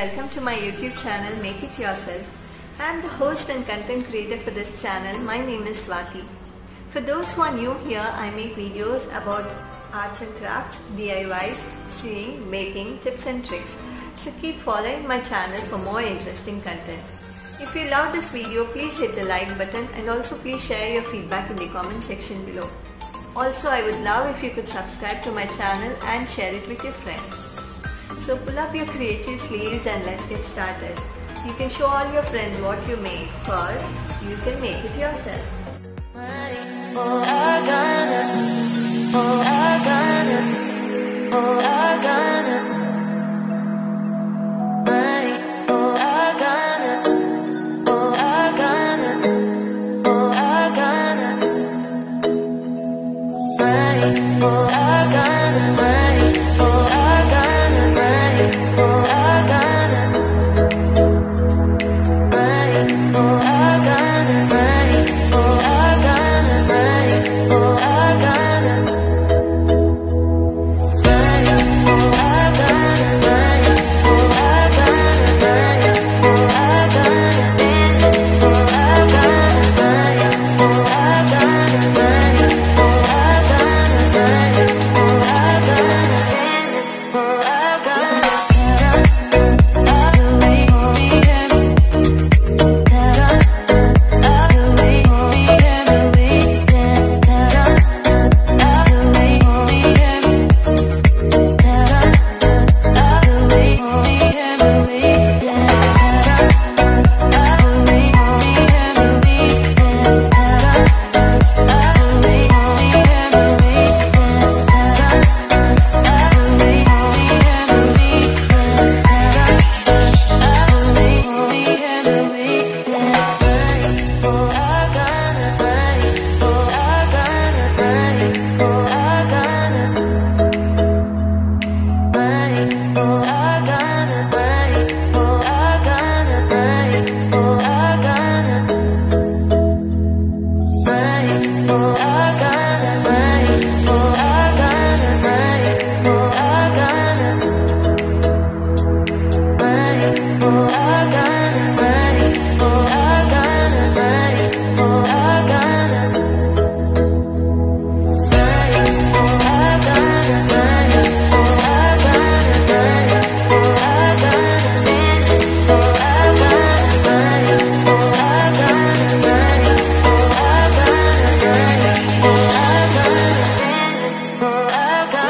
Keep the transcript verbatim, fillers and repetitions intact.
welcome to my YouTube channel Make It Yourself. I am the host and content creator for this channel. My name is Swati. For those who are new here, I make videos about arts and crafts, D I Ys, sewing, making, tips and tricks. So keep following my channel for more interesting content. If you love this video, please hit the like button and also please share your feedback in the comment section below. Also, I would love if you could subscribe to my channel and share it with your friends. So pull up your creative sleeves and let's get started. You can show all your friends what you made. First, you can make it yourself. Oh, I got it. Oh, I got it. Oh, I got it. I got